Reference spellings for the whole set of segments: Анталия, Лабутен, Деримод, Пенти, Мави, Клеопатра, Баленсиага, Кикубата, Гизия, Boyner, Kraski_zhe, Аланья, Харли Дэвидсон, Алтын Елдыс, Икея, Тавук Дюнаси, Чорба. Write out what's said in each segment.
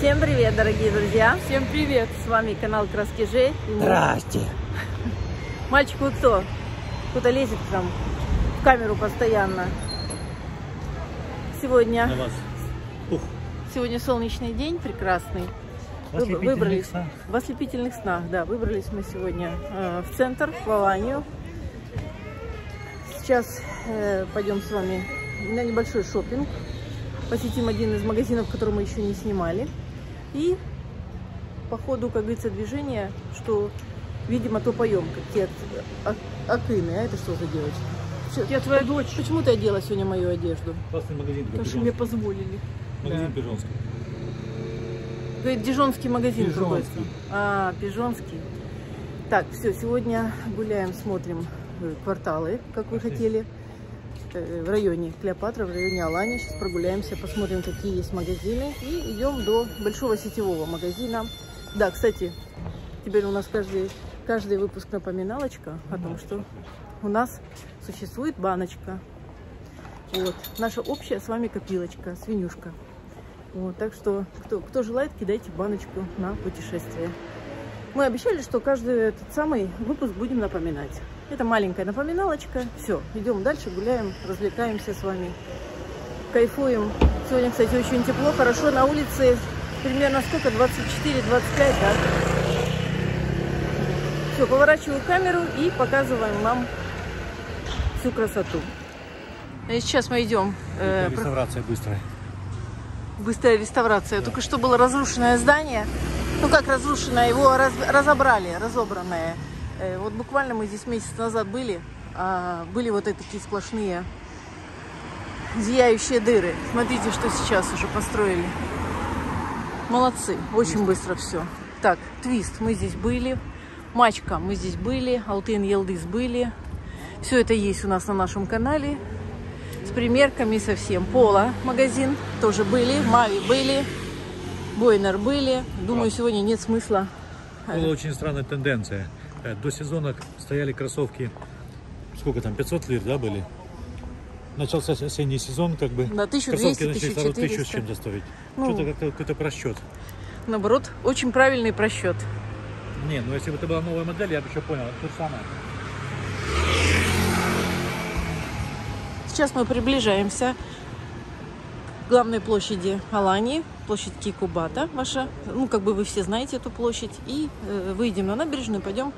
Всем привет, дорогие друзья! Всем привет! С вами канал Kraski_zhe. Здрасте! Мальчик вот кто? Кто-то лезет там в камеру постоянно. Сегодня солнечный день, прекрасный. В ослепительных снах, да. Выбрались мы сегодня в центр, в Аланью. Сейчас пойдем с вами на небольшой шопинг. Посетим один из магазинов, который мы еще не снимали. И по ходу, как говорится, движения, что, видимо, то поем. Какие акыны. А это что за девочка? Я твоя дочь. Почему ты одела сегодня мою одежду? Классный магазин. Потому что мне позволили. Магазин, да. Пижонский. Говорит, дижонский магазин. Пижонский. Какой-то. А, пижонский. Так, все, сегодня гуляем, смотрим кварталы, как вы хотели. В районе Клеопатра, в районе Аланьи. Сейчас прогуляемся, посмотрим, какие есть магазины. И идем до большого сетевого магазина. Да, кстати, теперь у нас каждый выпуск напоминалочка о том, что у нас существует баночка. Вот. Наша общая с вами копилочка, свинюшка. Вот. Так что, кто желает, кидайте баночку на путешествие. Мы обещали, что каждый этот самый выпуск будем напоминать. Это маленькая напоминалочка. Все, идем дальше, гуляем, развлекаемся с вами, кайфуем. Сегодня, кстати, очень тепло, хорошо. На улице примерно сколько? 24-25, да? Все, поворачиваю камеру и показываем вам всю красоту. И сейчас мы идем. Реставрация быстрая. Быстрая реставрация. Да. Только что было разрушенное здание. Ну как разрушенное, его разобранное. Вот буквально мы здесь месяц назад были, вот такие сплошные зияющие дыры. Смотрите, что сейчас уже построили. Молодцы, очень быстро все. Так, Твист, мы здесь были, Мачка, мы здесь были, Алтын Елдыс были. Все это есть у нас на нашем канале. С примерками совсем. Пола магазин тоже были, Мави были, Boyner были. Думаю, сегодня нет смысла. Была очень странная тенденция. До сезона стояли кроссовки, сколько там, 500 лир, да, были? Начался осенний сезон, как бы, да, 1200, кроссовки начали вторую 1000 с чем-то стоить. Ну, что-то какой-то просчет. Наоборот, очень правильный просчет. Не, ну если бы это была новая модель, я бы еще понял, то же самое. Сейчас мы приближаемся к главной площади Аланьи. Площадь Кикубата ваша, ну как бы вы все знаете эту площадь, и выйдем на набережную, пойдем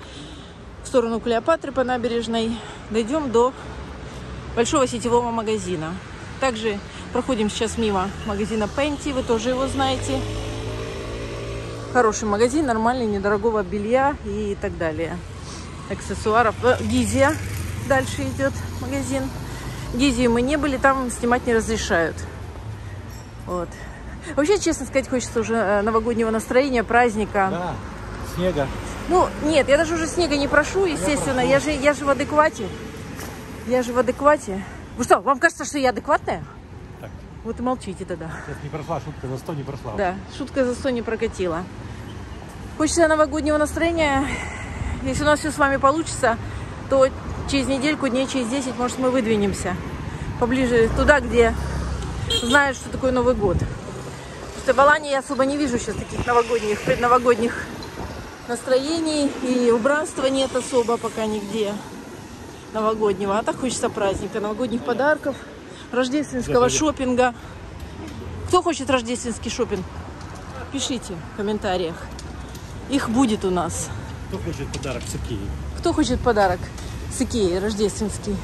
в сторону Клеопатры по набережной, дойдем до большого сетевого магазина. Также проходим сейчас мимо магазина Пенти, вы тоже его знаете. Хороший магазин, нормальный, недорогого белья и так далее, аксессуаров. Гизия дальше идет магазин. Гизию мы не были, там снимать не разрешают. Вот. Вообще, честно сказать, хочется уже новогоднего настроения, праздника. Да, снега. Ну, нет, я даже уже снега не прошу, естественно. Я же в адеквате. Я же в адеквате. Вы что, вам кажется, что я адекватная? Так. Вот и молчите тогда. Сейчас не прошла, шутка за 100 не прошла. Да, шутка за 100 не прокатила. Хочется новогоднего настроения. Если у нас все с вами получится, то через недельку, дней через 10, может, мы выдвинемся поближе туда, где знают, что такое Новый год. В Аланьи я особо не вижу сейчас таких новогодних, предновогодних настроений, и убранства нет особо пока нигде новогоднего. А так хочется праздника, новогодних подарков, рождественского шопинга. Кто хочет рождественский шопинг? Пишите в комментариях. Их будет у нас. Кто хочет подарок с Икеи? Кто хочет подарок с Икеи рождественский?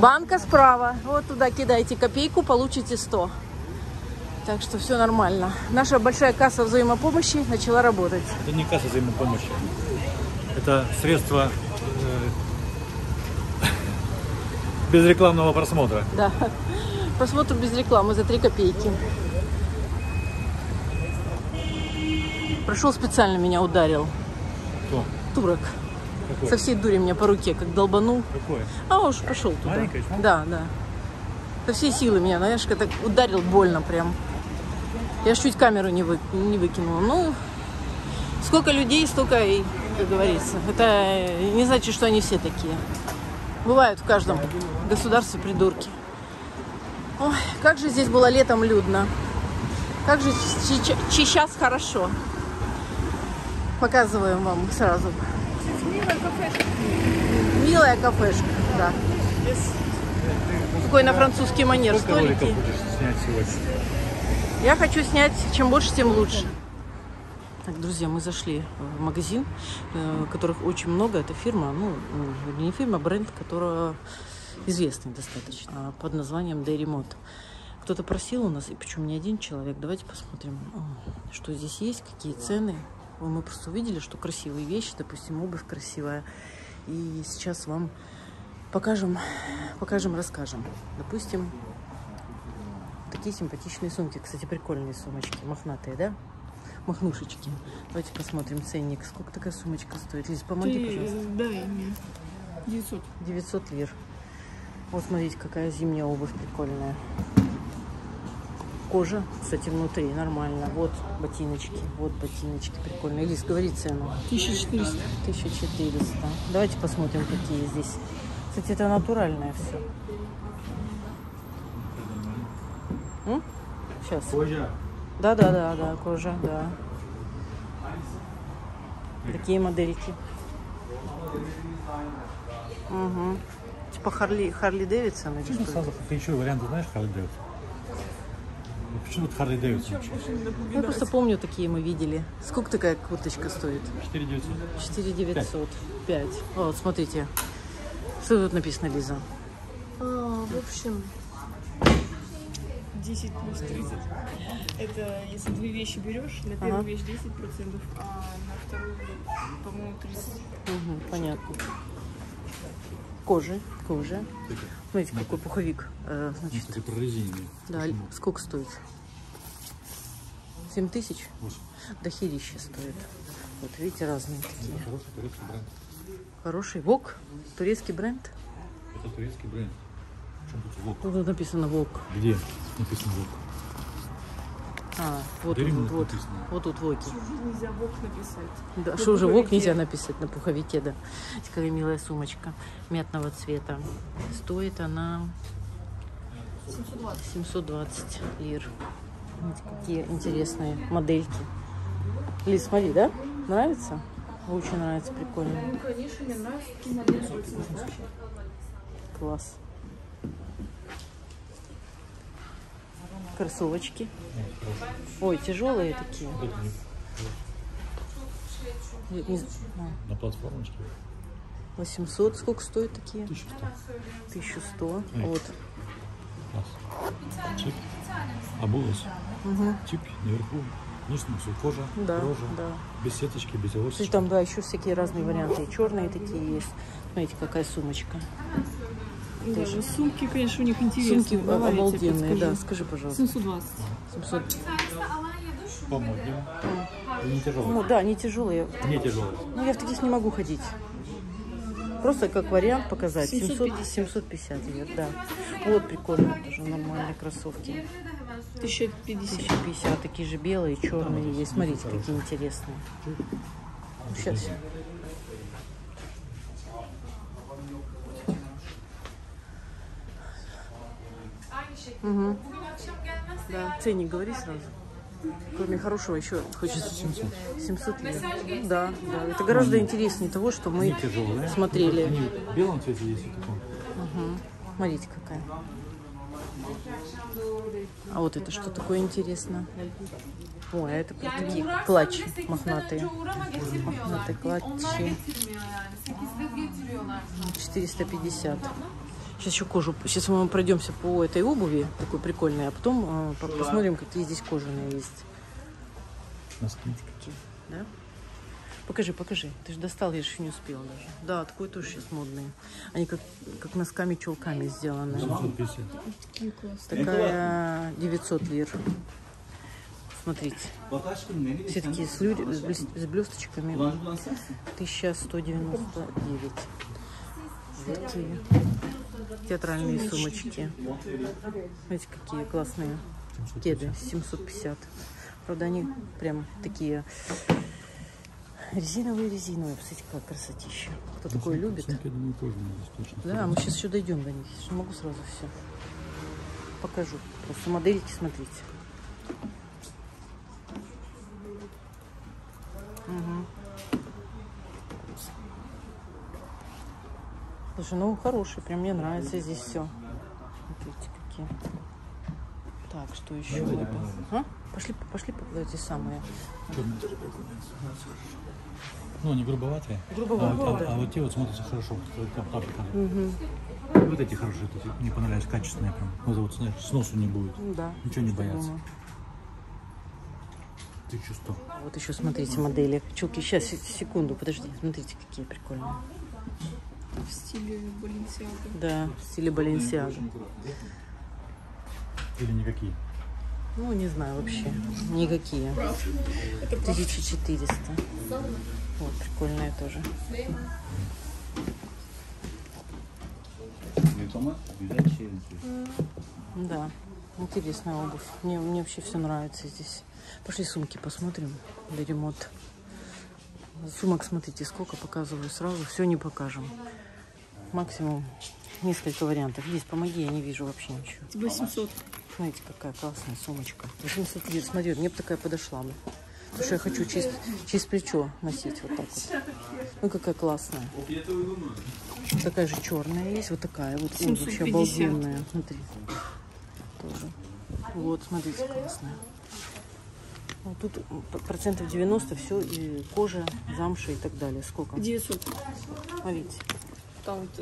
Банка справа. Вот туда кидайте копейку, получите 100. Так что все нормально. Наша большая касса взаимопомощи начала работать. Это не касса взаимопомощи. Это средство без рекламного просмотра. Да. Просмотр без рекламы за 3 копейки. Прошел специально, меня ударил. Кто? Турок. Какой? Со всей дури меня по руке как долбанул. Какой? А уж пошел туда. Маленькая? Да, да. Со всей силы меня, знаешь, как так ударил больно прям. Я ж чуть камеру не выкинула. Ну, сколько людей, столько и, как говорится. Это не значит, что они все такие. Бывают в каждом государстве придурки. Ой, как же здесь было летом людно. Как же сейчас хорошо. Показываем вам сразу. Милая кафешка. Милая кафешка, да. Какой на французский манер. Сколько роликов будешь снять сегодня? Я хочу снять чем больше, тем лучше. Так, друзья, мы зашли в магазин, которых очень много. Это фирма, ну, не фирма, а бренд, которая известный достаточно, под названием Деримод. Кто-то просил у нас, и причем не один человек. Давайте посмотрим, что здесь есть, какие цены. Мы просто увидели, что красивые вещи, допустим, обувь красивая. И сейчас вам покажем, расскажем. Допустим, такие симпатичные сумки. Кстати, прикольные сумочки, мохнатые, да? Махнушечки. Давайте посмотрим ценник. Сколько такая сумочка стоит? Лиз, помоги, пожалуйста. Дай мне. 900. 900 лир. Вот, смотрите, какая зимняя обувь прикольная. Кожа, кстати, внутри нормально. Вот ботиночки прикольные. Лиз, говори цену. 1400. 1400. Давайте посмотрим, какие здесь. Кстати, это натуральное все. М? Сейчас. Кожа. Да, кожа, да. Такие модельки. Угу. Типа Харли Дэвидсон или что? Сразу ты еще варианты знаешь Харли Дэвидсон? Почему тут Харли Дэвидсон? Я просто помню, такие мы видели. Сколько такая курточка стоит? 4900. 4900. 5. Вот, смотрите. Что тут написано, Лиза? В общем, 10 плюс 30. Это если две вещи берешь, на первую вещь 10%, а на вторую, по-моему, 30. Угу, понятно. Кожа. Смотрите, какой пуховик. Значит, да, сколько стоит? 7000? Да, херища стоит. Вот, видите, разные такие. Хороший турецкий бренд. Хороший вок? Турецкий бренд? Это турецкий бренд. Тут написано вок. Где написано вок? А, вот тут воки. Что же нельзя вок написать? Да, что же вок нельзя написать на пуховике, да. Такая милая сумочка мятного цвета. Стоит она 720 лир. Вот какие интересные модельки. Лиз, смотри, да? Нравится? Очень нравится, прикольно. Ну, конечно, мне нравится, такие модели очень нравятся. Класс. Кроссовочки. Ой, тяжелые такие. На платформочке. 800. Сколько стоят такие? 1100. Вот. Чип. Обулась. Угу. Чип наверху. Низ, кожа, да, рожа. Да. Без сеточки, без волосочки. И там, да, еще всякие разные варианты. И черные такие есть. Смотрите, какая сумочка. Да, сумки, конечно, у них интересные. Сумки обалденные, да, скажи, пожалуйста. 720. 700. Не тяжелые. Ну, да, не тяжелые. Не тяжелые. Ну, я в таких не могу ходить. Просто как вариант показать. 750. 750 лет, да. Вот прикольно, тоже нормальные кроссовки. 1050. Такие же белые, черные есть. Смотрите, какие интересные. Сейчас. Угу. Да. Ценник говори сразу. Кроме хорошего еще хочется 700. 700 лир. Да. Это гораздо интереснее того, что мы смотрели. Они в белом цвете есть. Угу. Смотрите, какая. А вот это что такое интересно? Ой, а это такие клатчи мохнатые. Мохнатые клатчи. 450. Сейчас еще кожу. Сейчас мы пройдемся по этой обуви, такой прикольной, а потом посмотрим, какие здесь кожаные есть. Носки. Какие, да? Покажи. Ты же достал, я еще не успела даже. Да, такой тоже сейчас модный. Они как носками-челками сделаны. 750. Такая 900 лир. Смотрите. Все такие с блесточками. 1199. Такие театральные сумочки. Видите, какие классные кеды. 750. Правда, они прям такие резиновые. Посмотрите, какая красотища. Кто такое любит? Да, мы сейчас еще дойдем до них. Я могу сразу все покажу. Просто модельки, смотрите. Слушай, ну хороший, прям мне нравится здесь все. Смотрите, какие. Так, что еще? А? Пошли, пошли, эти самые. Ну, они грубоватые. Грубоватые. А вот те вот смотрятся хорошо. Угу. Вот эти хорошие, вот эти, мне понравились, качественные прям. Вот, вот сносу не будет. Да. Ничего не боятся. Вот еще смотрите модели. Чулки, сейчас, секунду, подожди. Смотрите, какие прикольные. В стиле Баленсиага. Да, в стиле Баленсиага. Или никакие? Ну, не знаю вообще. Никакие. 1400. Вот, прикольная тоже. Да, интересная обувь. Мне вообще все нравится здесь. Пошли сумки посмотрим. Деримод. Сумок, смотрите, сколько показываю сразу. Все не покажем. Максимум несколько вариантов. Здесь помоги, я не вижу вообще ничего. 800. Смотрите, какая классная сумочка. 800 лир. Смотри, мне бы такая подошла бы. Потому что я хочу через плечо носить вот так вот. Ну, какая классная. Вот такая же черная есть. Вот такая вот. Вообще обалденная. Смотри. Тоже. Вот, смотрите, классная. Вот тут 90% все, и кожа, замша и так далее. Сколько? 900. Смотрите. Там вот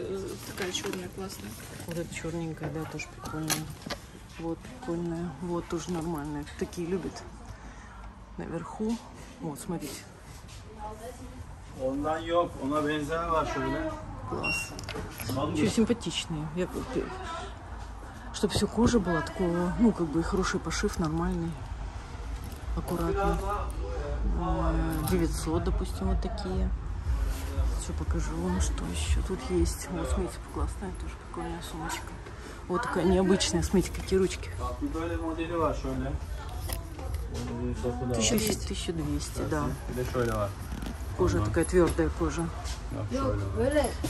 такая черная классная. Вот эта черненькая, да, тоже прикольная. Вот прикольная. Вот тоже нормальная. Такие любят. Наверху. Вот, смотрите. Класс. Еще симпатичные. Я купила. Чтобы все кожа была такого, ну, как бы хороший пошив, нормальный. Аккуратно. 900, допустим, вот такие. Все покажу вам, что еще тут есть. Вот, смотрите, классная тоже прикольная сумочка. Вот такая необычная, смотрите, какие ручки. 1200, да. Кожа такая твердая кожа.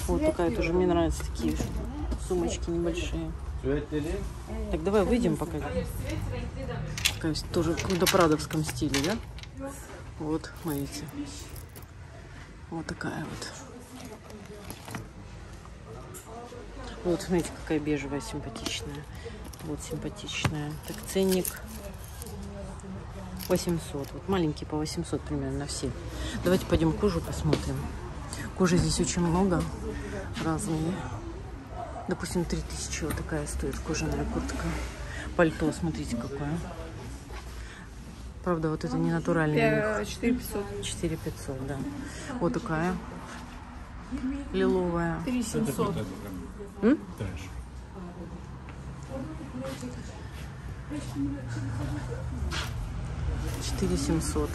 Вот такая тоже, мне нравятся такие сумочки небольшие. Так, давай выйдем пока. Тоже в допрадовском стиле, да? Вот, смотрите. Вот такая вот. Вот, смотрите, какая бежевая, симпатичная. Вот, симпатичная. Так, ценник 800. Вот маленькие по 800 примерно все. Давайте пойдем кожу посмотрим. Кожи здесь очень много. Разные. Допустим, 3000 вот такая стоит кожаная куртка. Пальто, смотрите, какое. Правда, вот это не натуральное. 4500. 4500, да. Вот такая. Лиловая. 3700. $4700.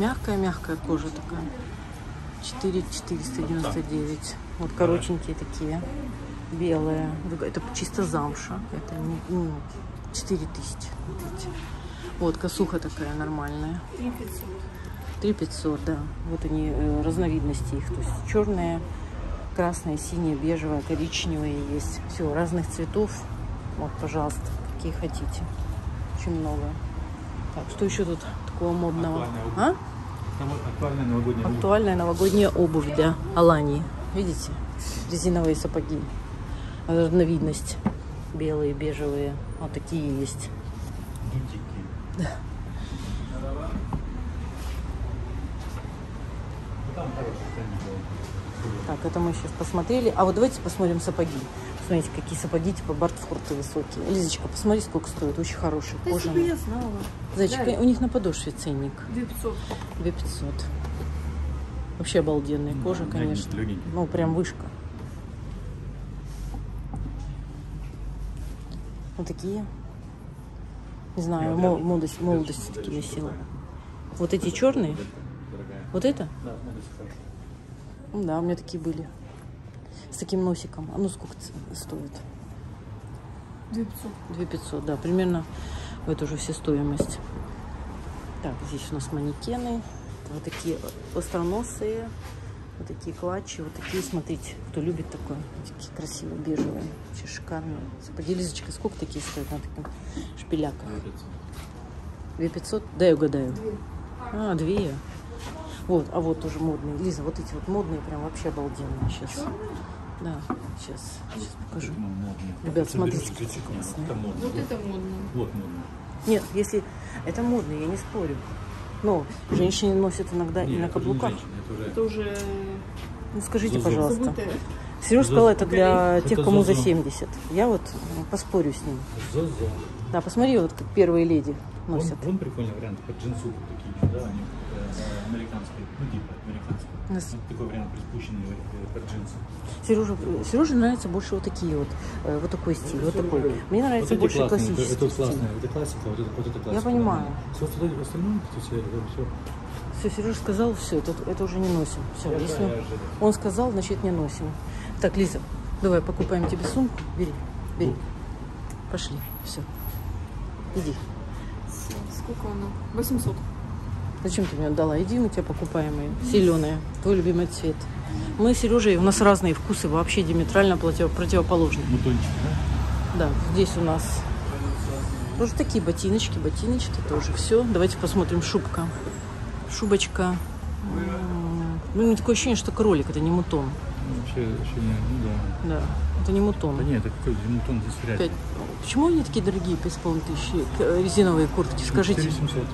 Мягкая-мягкая кожа такая. 4499. Вот коротенькие такие. Белые. Это чисто замша. Это не 4000. Вот косуха такая нормальная. 3500, да. Вот они, разновидности их. То есть черная, красная, синяя, бежевая, коричневая есть. Все, разных цветов. Вот, пожалуйста, какие хотите. Очень много. Так, что еще тут такого модного? А? Актуальная новогодняя обувь для Аланьи. Видите? Резиновые сапоги. Разновидность. Белые, бежевые. Вот такие есть. Да. Так, это мы сейчас посмотрели. А вот давайте посмотрим сапоги. Смотрите, какие сапоги, типа бартфорты высокие. Лизочка, посмотри, сколько стоит. Очень хорошие, кожаные. Я знала. Зайчик, да. У них на подошве ценник. 2500. 2500. Вообще обалденная кожа, да, конечно. Ну, прям вышка. Вот такие. Не знаю, молодость все-таки висела. Вот эти черные? Вот это? Да, у меня такие были. С таким носиком. А ну сколько стоит? 2500. 2500, да, примерно в эту же все стоимость. Так, здесь у нас манекены. Вот такие остроносые. Вот такие клатчи. Вот такие, смотрите, кто любит такое. Такие красивые, бежевые. Вообще шикарные. Сапоги, Лизочка, сколько такие стоят на таких шпиляках? 2500? Дай угадаю. 2. А, 2. Вот, а вот тоже модные. Лиза, вот эти вот модные, прям вообще обалденные сейчас. Да, сейчас покажу. Ребят, смотрите. Это модно. Вот это модно. Вот модно. Нет, если это модно, я не спорю. Но женщины носят иногда и на каблуках. Это уже... Ну, скажите, пожалуйста. Сережа сказал, это для тех, кому за 70. Я вот поспорю с ним. Да, посмотри, вот как первые леди носят. Он прикольный вариант, как джинсу такие, да, они американские, ну типа американские. Нас... Такой вариант приспущенный под джинсы. Сереже нравятся больше вот такие вот, вот такой стиль, вот такой. Люблю. Мне нравится вот больше классный, классический. Это классная, это классика, вот это классика. Я понимаю. Все остальное, все. Все, Сережа сказал, все, это уже не носим. Все, если он сказал, значит не носим. Так, Лиза, давай покупаем тебе сумку, бери, бери. Пошли, все. Иди. Сколько она? 800. Зачем ты мне отдала? Иди, мы тебя покупаем ее. Зеленая. Твой любимый цвет. Мы с Сережей, у нас разные вкусы, вообще диаметрально противоположные. Бутончики, да? Да. Здесь у нас тоже такие ботиночки, тоже все. Давайте посмотрим. Шубка. Шубочка. Ну, такое ощущение, что кролик, это не мутон. Вообще ощущение, ну да. Да. Это не мутон. Да нет, это какой мутон здесь вряд ли. Почему они такие дорогие, по 5,5 тысячи резиновые куртки? Скажите. 4700.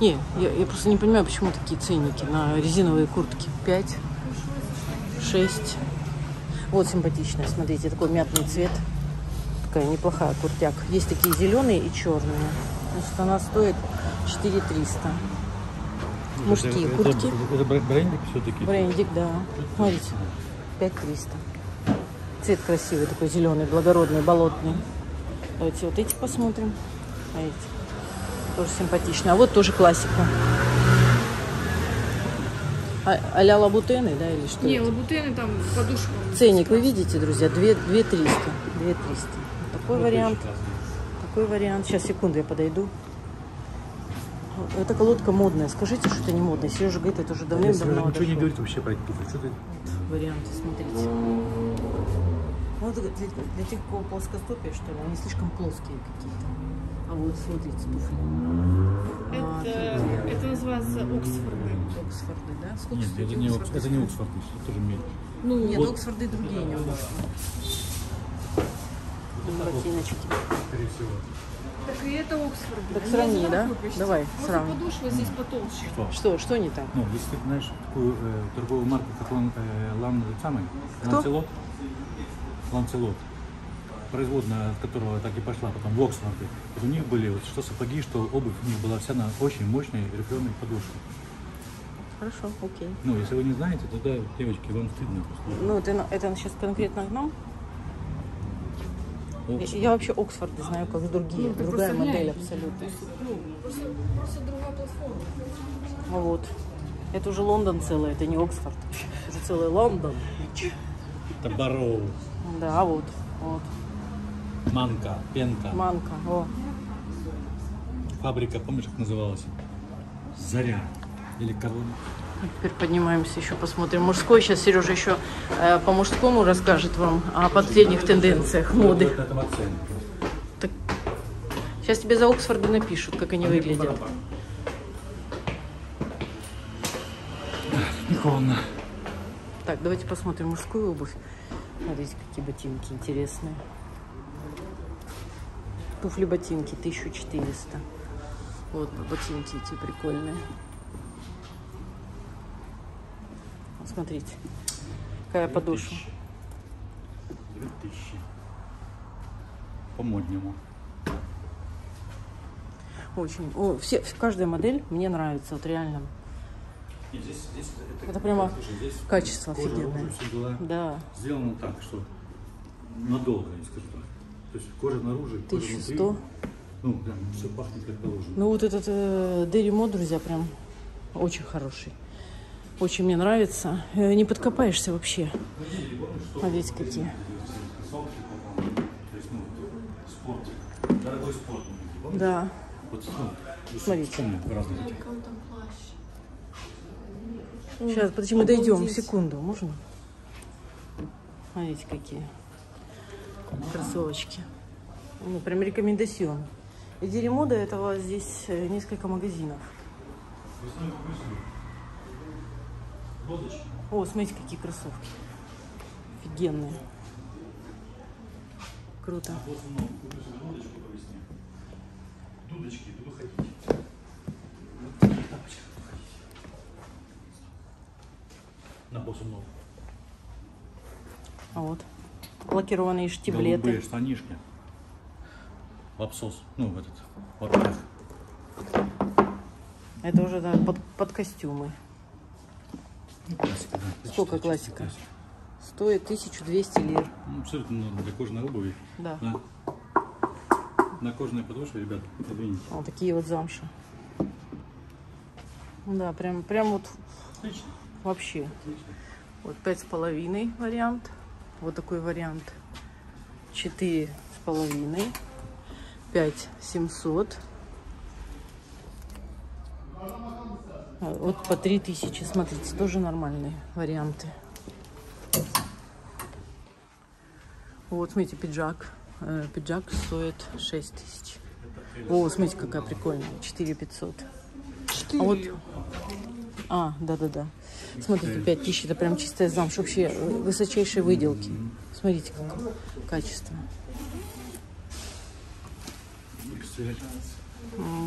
Не, я просто не понимаю, почему такие ценники на резиновые куртки. 5, 6. Вот симпатичная, смотрите, такой мятный цвет. Такая неплохая куртяк. Есть такие зеленые и черные. Значит, она стоит 4300. Мужские куртки. Это брендик все-таки? Брендик, да. Смотрите, 5300. Цвет красивый, такой зеленый, благородный, болотный. Давайте вот эти посмотрим. А эти тоже симпатично. А вот тоже классика. А-ля лабутены, да, или что? Не, это? Лабутены там подушка. Ценник вы видите, друзья, 2300. Вот такой вариант. Такой вариант. Сейчас, секунду, я подойду. Эта колодка модная. Скажите, что это не модная. Сережа говорит, это уже давным-давно. Ничего не говорит вообще про это. Вот варианты, смотрите. Ну, для тех, у кого плоскостопие, что ли, они слишком плоские какие-то. А вот, смотрите, туфли. Это называется Оксфорды. Оксфорды, да? Сколько нет, это не Оксфорды, это тоже мель. Ну, нет, вот. Оксфорды другие да, немножко. Да. Ботиночки. Скорее всего. Так и это Оксфорды. Так сравни, да? Давай, сравни. Подошва здесь потолще. Что не так? Ну, если ты знаешь такую торговую марку, как Ланселот. Ланселот, производная от которого так и пошла потом в Оксфорд. У них были вот что сапоги, что обувь, у них была вся на очень мощной рифленой подошве. Хорошо, окей. Ну, если вы не знаете, тогда, девочки, вам стыдно. Ну, это сейчас конкретно к нам? Я вообще Оксфорды знаю, как другие. Ну, другая модель абсолютно. То есть, ну, просто другая платформа. Вот. Это уже Лондон целый, это не Оксфорд. Это целый Лондон. Это Бароу. Да, вот, вот. Манка, пенка. Манка, о. Фабрика, помнишь, как называлась? Заря. Или корона. Теперь поднимаемся, еще посмотрим. Мужской. Сейчас Сережа еще по мужскому расскажет вам о последних тенденциях моды. Так. Сейчас тебе за Оксфорды напишут, как они выглядят. Холодно. Так, давайте посмотрим мужскую обувь. Смотрите, какие ботинки интересные. Туфли-ботинки 1400. Вот ботинки эти прикольные. Смотрите, какая подошва. 2000. По-модному. Очень. О, каждая модель мне нравится, вот реально. Здесь, это прямо здесь качество офигенное. Да. Сделано так, что надолго, я скажу так. То есть кожа наружу, 1100. Кожа внутри. Ну, прям все пахнет как положено. Ну, вот этот Деримод, друзья, прям очень хороший. Очень мне нравится. Не подкопаешься вообще. А ведь какие. Дорогой спорт. Да. Вот, смотрите. Сейчас, подожди, мы дойдем. Секунду, можно? Смотрите, какие кроссовочки. Ну, прям рекомендацион. И Деримода этого здесь несколько магазинов. О, смотрите, какие кроссовки. офигенные. Круто. А вот лакированные штиблеты. Голубые штанишки. В абсос. Ну, в этот. Это уже да, под костюмы. Классика, да. Сколько классика? Стоит 1200 лир. Ну, абсолютно для кожаной обуви. Да. Да. На кожаные подошвы, ребят, подвиньте. Вот такие вот замши. Да, прям вот. Отлично. Вообще. Отлично. Вот 5,5 вариант. Вот такой вариант. 4,5. 5,700. Вот по 3000, смотрите, тоже нормальные варианты. Вот, смотрите, пиджак. Пиджак стоит 6000. О, смотрите, какая прикольная. 4500. А вот... А, да-да-да. Смотрите, 5000, это прям чистая замша. Вообще высочайшие выделки. Смотрите, какое качество.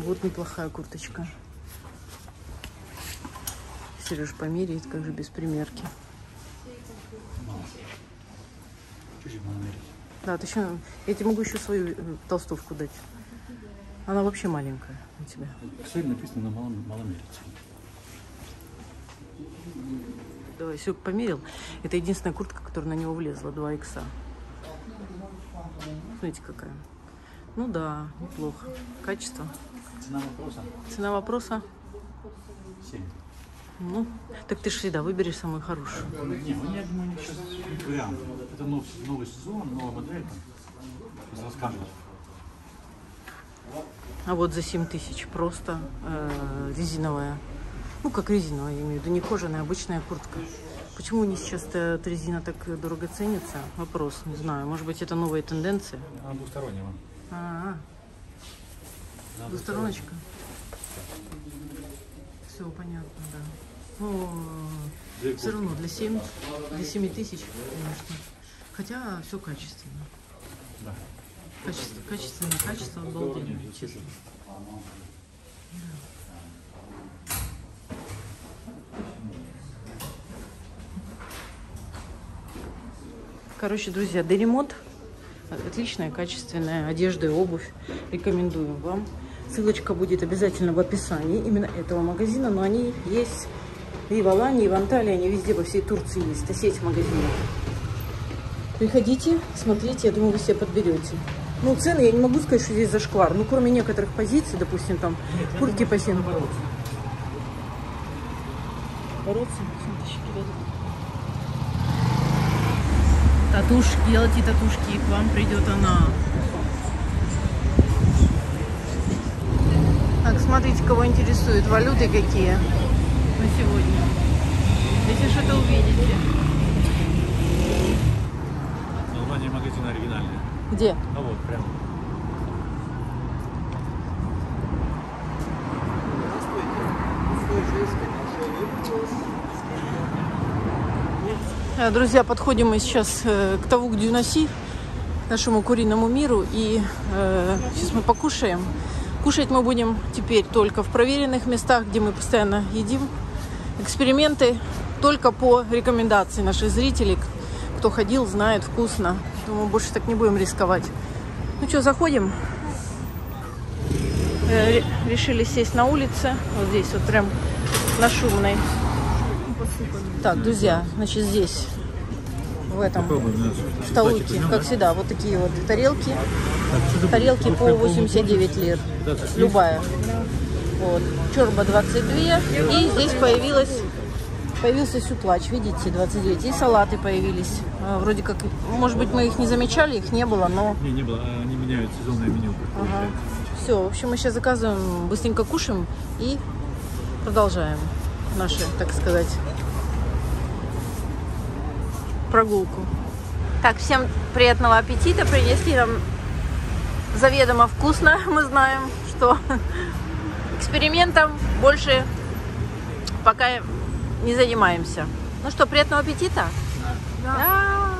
Вот неплохая курточка. Сереж померяет, как же без примерки. Да, ты еще, я тебе могу еще свою толстовку дать. Она вообще маленькая у тебя. Сегодня написано на маломерить. Давай, Сюк померил. Это единственная куртка, которая на него влезла. 2 икса. Смотрите, какая. Ну да, неплохо. Качество. Цена вопроса. Цена вопроса? 7. Ну, так ты же всегда выберешь самую хорошую. Нет, я думаю, сейчас вариант. Это новый сезон, новая модель. Расскажите. А вот за 7000 просто резиновая. Ну, как резиновая, я имею в виду, не кожаная, обычная куртка. Почему они сейчас резина так дорого ценится? Вопрос, не знаю. Может быть, это новые тенденции? Она двусторонняя. А-а-а. Двустороночка? Все понятно, да. Но все равно для 7000, конечно. Хотя все качественно. Да. Качество обалденное, честно. Короче, друзья, Деримод. Отличная, качественная одежда и обувь. Рекомендуем вам. Ссылочка будет обязательно в описании именно этого магазина, но они есть и в Алании, и в Анталии, они везде, во всей Турции есть. Это сеть магазинов. Приходите, смотрите, я думаю, вы себе подберете. Ну, цены я не могу сказать, что здесь зашквар, ну, кроме некоторых позиций, допустим, там, куртки по 7. Татушки, делайте татушки, к вам придет она. Так, смотрите, кого интересует, валюты какие на сегодня. Если что-то увидите. Название магазина оригинальное. Где? А вот, прямо. Друзья, подходим мы сейчас к Тавук Дюнаси, нашему куриному миру. И сейчас мы покушаем. Кушать мы будем теперь только в проверенных местах, где мы постоянно едим. Эксперименты только по рекомендации наших зрителей. Кто ходил, знает, вкусно. Думаю, больше так не будем рисковать. Ну что, заходим. Решили сесть на улице. Вот здесь вот прям на Шумной. Так, друзья, значит, здесь, в этом, в Тавуке, как всегда, вот такие вот тарелки. Тарелки по 89 лир. Любая. Вот. Чорба 22. И здесь появился сюплач. Видите, 29. И салаты появились. Вроде как, может быть, мы их не замечали, их не было, но... Не было. Они меняют сезонное меню. Ага. Все, в общем, мы сейчас заказываем, быстренько кушаем и продолжаем наши, так сказать, прогулку. Так, всем приятного аппетита. Принесли нам... Заведомо вкусно, мы знаем, что экспериментом больше пока не занимаемся. Ну что, приятного аппетита! Да. Да.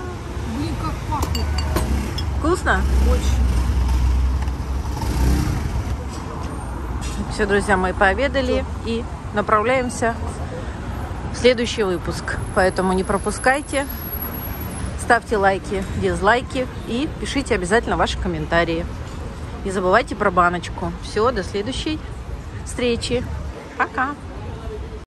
вкусно? Очень. Все, друзья мои, пообедали и направляемся в следующий выпуск. Поэтому не пропускайте, ставьте лайки, дизлайки и пишите обязательно ваши комментарии. Не забывайте про баночку. Все, до следующей встречи. Пока!